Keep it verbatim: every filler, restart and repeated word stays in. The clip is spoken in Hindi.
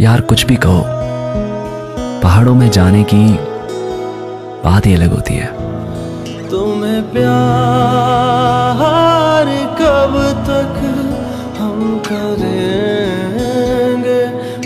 यार कुछ भी कहो, पहाड़ों में जाने की बात ही अलग होती है। तुम्हें प्यार